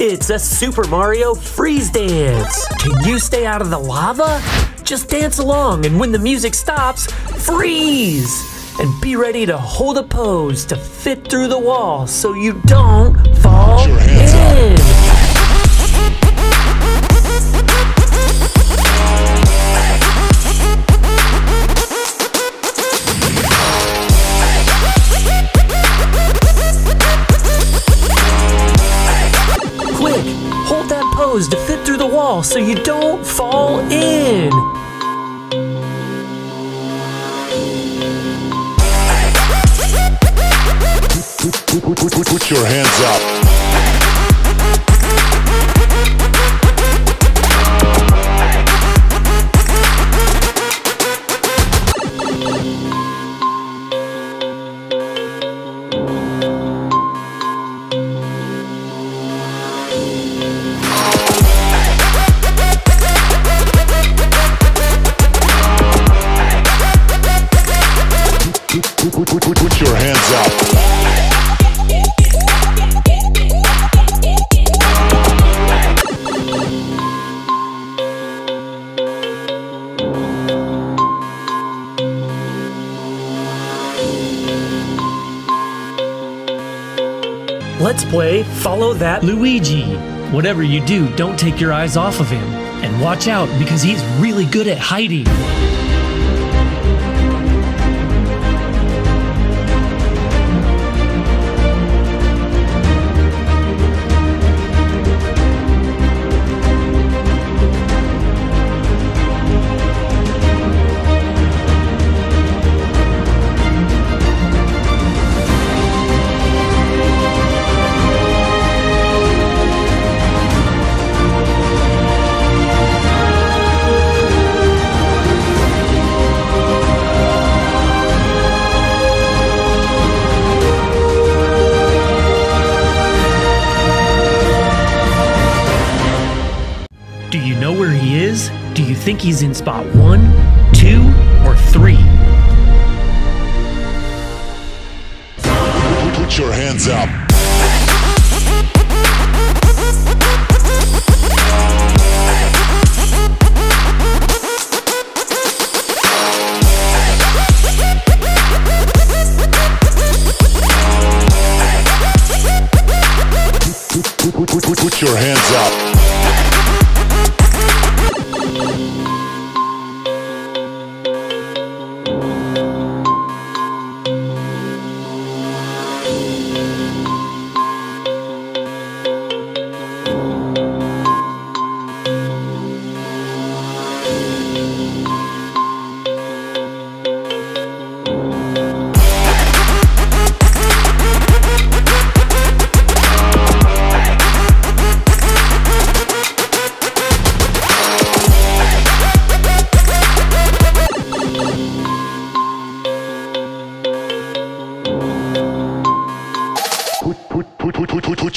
It's a Super Mario freeze dance. Can you stay out of the lava? Just dance along, and when the music stops, freeze! And be ready to hold a pose to fit through the wall so you don't fall in. To fit through the wall so you don't fall in. Put your hands up. Put your hands up. Let's play Follow That Luigi. Whatever you do, don't take your eyes off of him. And watch out, because he's really good at hiding. Do you know where he is? Do you think he's in spot 1, 2, or 3? Put your hands up. Put your hands up. Put your hands up. Put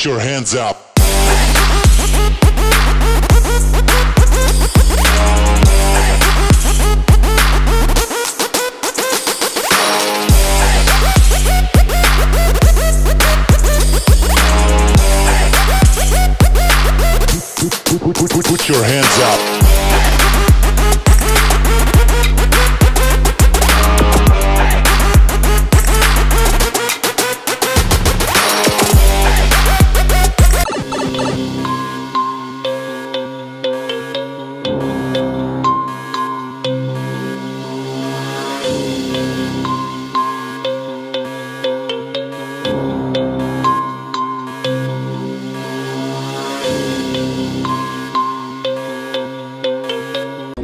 your hands up.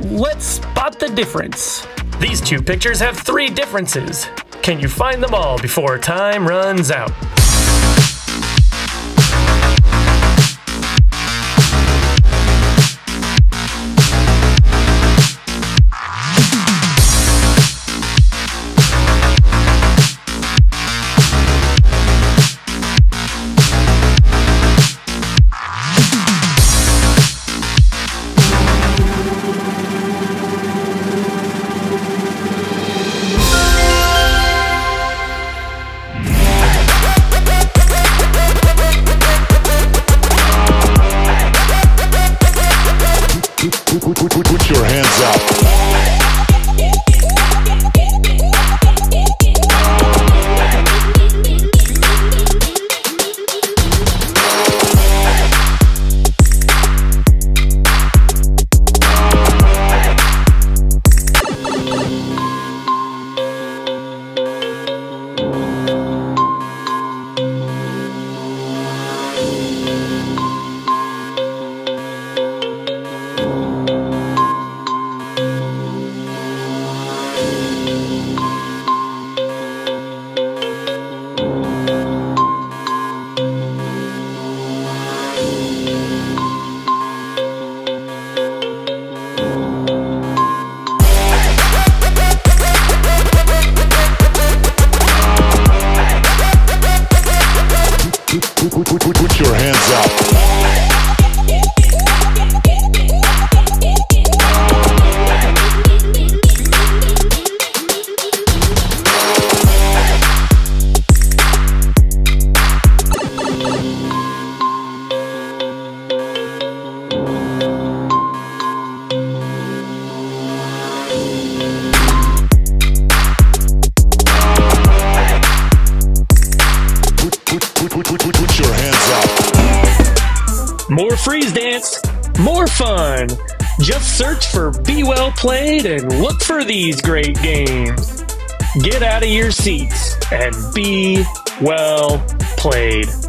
Let's spot the difference. These two pictures have 3 differences. Can you find them all before time runs out? Put your hands up. Put your hands up. More freeze dance, more fun. Just search for Be Well Played and look for these great games. Get out of your seats and be well played.